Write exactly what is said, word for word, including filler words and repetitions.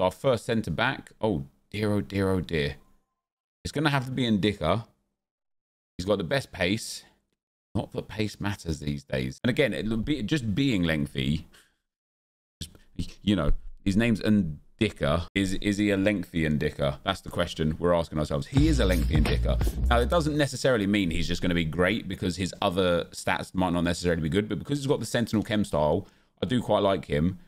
So our first centre back. Oh dear, oh dear, oh dear. It's going to have to be Ndicka. He's got the best pace. Not that pace matters these days. And again, it'll be just being lengthy. Just, you know, his name's Ndicka. Is is he a lengthy Ndicka? That's the question we're asking ourselves. He is a lengthy Ndicka. Now, it doesn't necessarily mean he's just going to be great, because his other stats might not necessarily be good. But because he's got the Sentinel Chem style, I do quite like him.